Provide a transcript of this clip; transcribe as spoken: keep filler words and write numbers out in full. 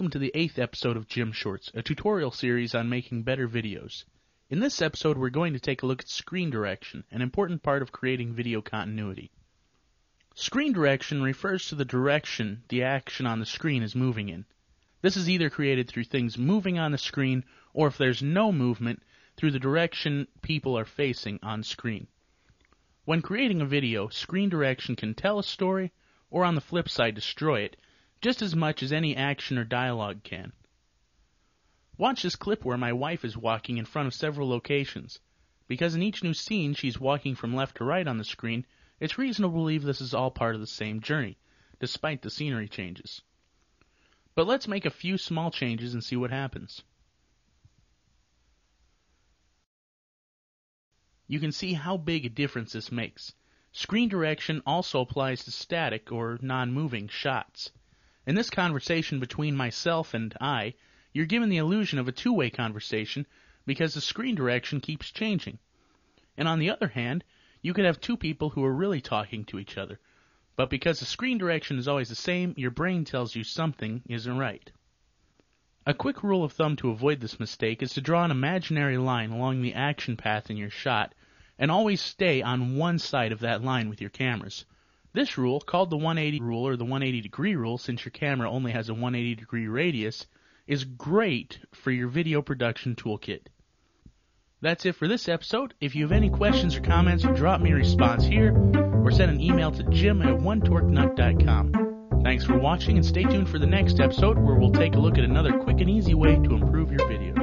welcome to the eighth episode of Jim Shorts, a tutorial series on making better videos. In this episode, we're going to take a look at screen direction, an important part of creating video continuity. Screen direction refers to the direction the action on the screen is moving in. This is either created through things moving on the screen, or if there's no movement, through the direction people are facing on screen. When creating a video, screen direction can tell a story, or on the flip side, destroy it, just as much as any action or dialogue can. Watch this clip where my wife is walking in front of several locations. Because in each new scene she's walking from left to right on the screen, it's reasonable to believe this is all part of the same journey, despite the scenery changes. But let's make a few small changes and see what happens. You can see how big a difference this makes. Screen direction also applies to static or non-moving shots. In this conversation between myself and I, you're given the illusion of a two-way conversation because the screen direction keeps changing. And on the other hand, you could have two people who are really talking to each other. But because the screen direction is always the same, your brain tells you something isn't right. A quick rule of thumb to avoid this mistake is to draw an imaginary line along the action path in your shot and always stay on one side of that line with your cameras. This rule, called the one eighty rule or the one eighty degree rule since your camera only has a one eighty degree radius, is great for your video production toolkit. That's it for this episode. If you have any questions or comments, drop me a response here or send an email to jim at one torque nut dot com. Thanks for watching and stay tuned for the next episode where we'll take a look at another quick and easy way to improve your video.